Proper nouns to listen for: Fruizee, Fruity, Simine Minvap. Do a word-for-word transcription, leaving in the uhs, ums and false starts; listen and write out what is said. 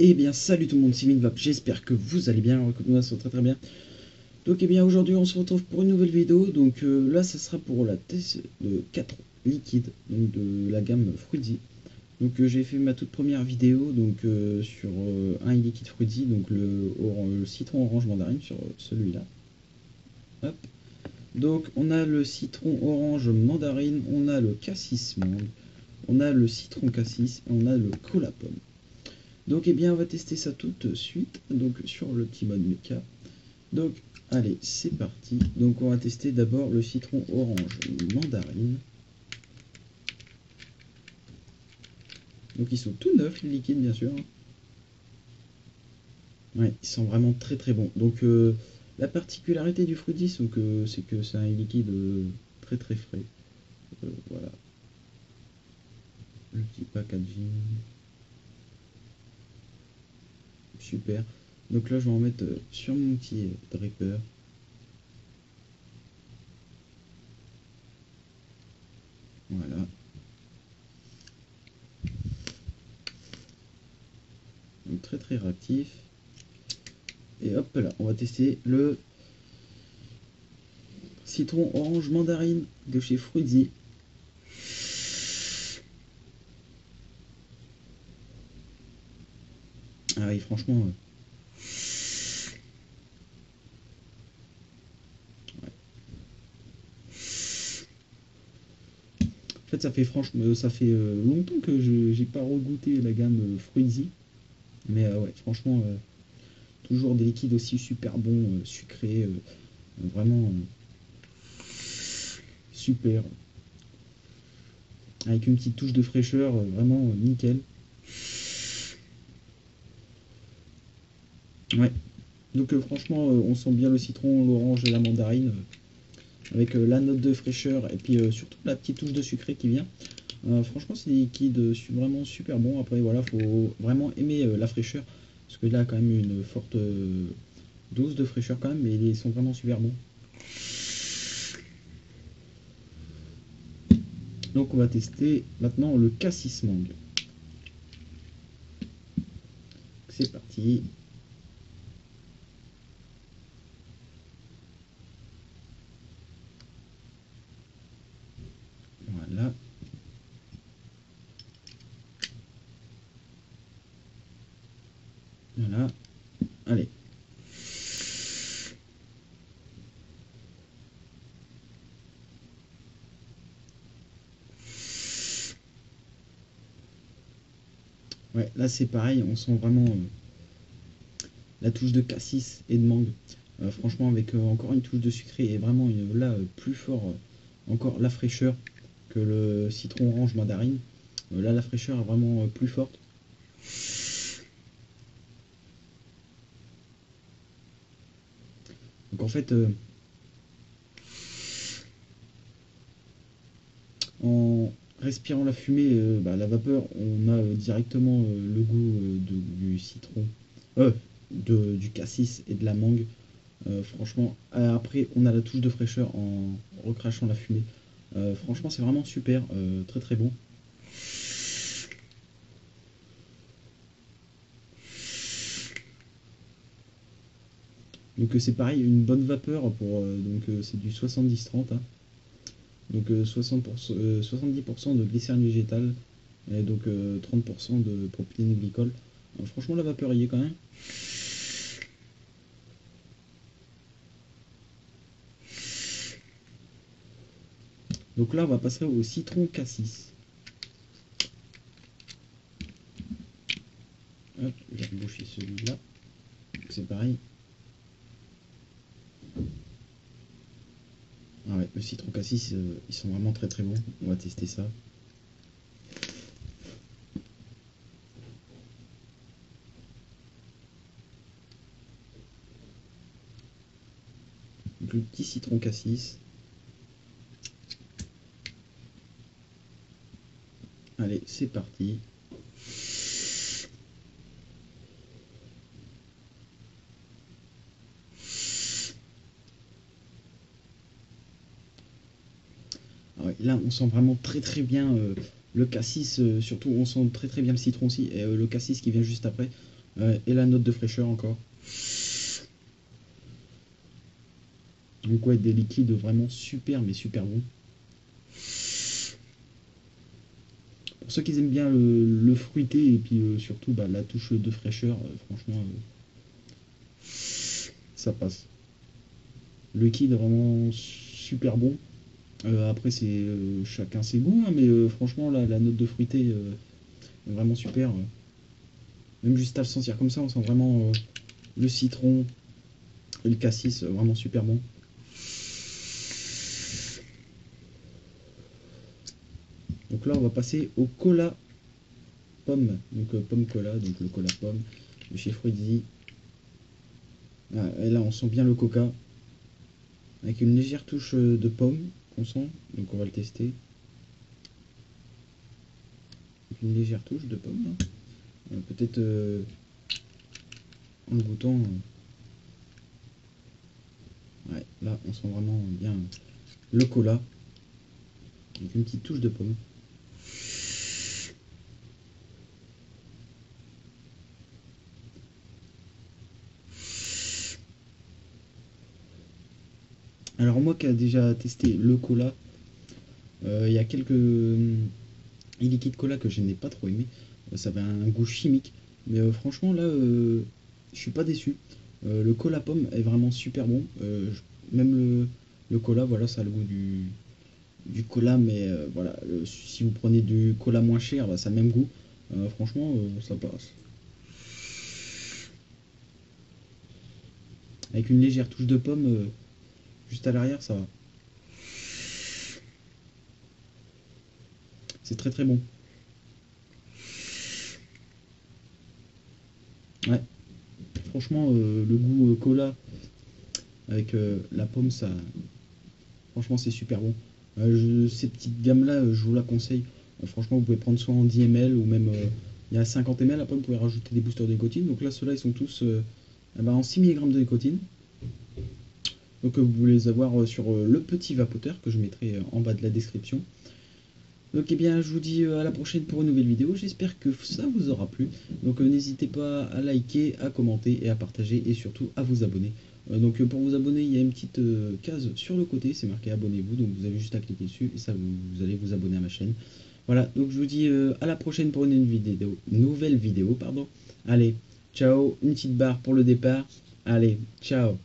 Et eh bien salut tout le monde, c'est Simine Minvap, j'espère que vous allez bien, écoutez-moi, ça va très très bien. Donc et eh bien aujourd'hui on se retrouve pour une nouvelle vidéo, donc euh, là ça sera pour la test de quatre liquides, donc de la gamme Fruizee. Donc euh, j'ai fait ma toute première vidéo donc euh, sur euh, un liquide Fruizee, donc le, le citron orange mandarine sur euh, celui-là. Hop. Donc on a le citron orange mandarine, on a le cassis mangue, on a le citron cassis, on a le cola pomme. Donc eh bien on va tester ça tout de suite donc sur le petit mode méca. Donc allez, c'est parti. Donc on va tester d'abord le citron orange mandarine. Donc ils sont tout neufs les liquides bien sûr. Ouais, ils sont vraiment très très bons. Donc euh, la particularité du Fruity c'est que c'est que c'est un liquide euh, très très frais. Euh, voilà. Le petit packaging. Super, donc là je vais en mettre sur mon petit dripper. Voilà. Donc très très réactif. Et hop là, on va tester le citron orange mandarine de chez Fruizee. Ah oui, franchement, ouais. Ouais. En fait, ça fait franchement, ça fait euh, longtemps que je n'ai pas regoûté la gamme euh, Fruizee, mais euh, ouais, franchement, euh, toujours des liquides aussi super bons, euh, sucrés, euh, vraiment euh, super, avec une petite touche de fraîcheur, euh, vraiment euh, nickel. Ouais, donc euh, franchement euh, on sent bien le citron, l'orange et la mandarine euh, avec euh, la note de fraîcheur et puis euh, surtout la petite touche de sucré qui vient. Euh, franchement c'est des liquides euh, vraiment super bons. Après voilà, faut vraiment aimer euh, la fraîcheur parce que là quand même une forte euh, dose de fraîcheur quand même, mais ils sont vraiment super bons. Donc on va tester maintenant le cassis mangue. C'est parti. Voilà. Voilà. Allez. Ouais, là c'est pareil, on sent vraiment euh, la touche de cassis et de mangue. Euh, franchement, avec euh, encore une touche de sucré et vraiment une, là euh, plus fort euh, encore la fraîcheur. Que le citron orange mandarine, euh, là la fraîcheur est vraiment euh, plus forte. Donc en fait euh, en respirant la fumée, euh, bah, la vapeur, on a euh, directement euh, le goût euh, de, du citron euh, de, du cassis et de la mangue. Euh, franchement après on a la touche de fraîcheur en recrachant la fumée. Euh, franchement c'est vraiment super, euh, très très bon. Donc euh, c'est pareil, une bonne vapeur pour euh, donc euh, c'est du soixante-dix trente hein. Donc euh, soixante pour cent, euh, soixante-dix pour cent de glycérine végétale et donc euh, trente pour cent de propylène-glycol. Euh, franchement la vapeur y est quand même. Donc là, on va passer au citron cassis. Hop, je vais reboucher celui-là. C'est pareil. Ah ouais, le citron cassis, euh, ils sont vraiment très très bons. On va tester ça. Donc, le petit citron cassis. Allez, c'est parti. Ah ouais, là, on sent vraiment très très bien euh, le cassis, euh, surtout on sent très très bien le citron aussi, et euh, le cassis qui vient juste après. Euh, et la note de fraîcheur encore. Donc ouais, des liquides vraiment super, mais super bons. Pour ceux qui aiment bien le, le fruité et puis euh, surtout bah, la touche de fraîcheur, euh, franchement, euh, ça passe. Le liquide vraiment super bon. Euh, après, c'est euh, chacun ses goûts, hein, mais euh, franchement, la, la note de fruité euh, est vraiment super. Euh. Même juste à le sentir comme ça, on sent vraiment euh, le citron et le cassis, euh, vraiment super bon. Donc là, on va passer au cola pomme, donc euh, pomme cola, donc le cola pomme de chez Fruizee. Ah, et là, on sent bien le coca avec une légère touche de pomme qu'on sent, donc on va le tester. Une légère touche de pomme, hein. Euh, peut-être euh, en le goûtant, euh... ouais, là on sent vraiment bien le cola avec une petite touche de pomme. Alors moi qui a déjà testé le cola, il euh, y a quelques euh, liquides cola que je n'ai pas trop aimé, euh, ça avait un goût chimique, mais euh, franchement là euh, je suis pas déçu, euh, le cola pomme est vraiment super bon, euh, je, même le, le cola, voilà, ça a le goût du, du cola, mais euh, voilà, euh, si vous prenez du cola moins cher, bah, ça a le même goût, euh, franchement euh, ça passe. Avec une légère touche de pomme, euh, juste à l'arrière, ça va. C'est très très bon. Ouais. Franchement, euh, le goût euh, cola avec euh, la pomme, ça... Franchement, c'est super bon. Euh, je... Ces petites gammes-là, euh, je vous la conseille. Euh, franchement, vous pouvez prendre soit en dix millilitres ou même... Euh, il y a cinquante millilitres, après vous pouvez rajouter des boosters de glycotine. Donc là, ceux-là, ils sont tous euh, en six milligrammes de glycotine. Donc vous pouvez les avoir sur le petit vapoteur que je mettrai en bas de la description. Donc et eh bien je vous dis à la prochaine pour une nouvelle vidéo. J'espère que ça vous aura plu. Donc n'hésitez pas à liker, à commenter et à partager et surtout à vous abonner. Donc pour vous abonner, il y a une petite case sur le côté, c'est marqué abonnez-vous. Donc vous avez juste à cliquer dessus et ça vous, vous allez vous abonner à ma chaîne. Voilà, donc je vous dis à la prochaine pour une vidéo, nouvelle vidéo. Pardon. Allez, ciao, une petite barre pour le départ. Allez, ciao.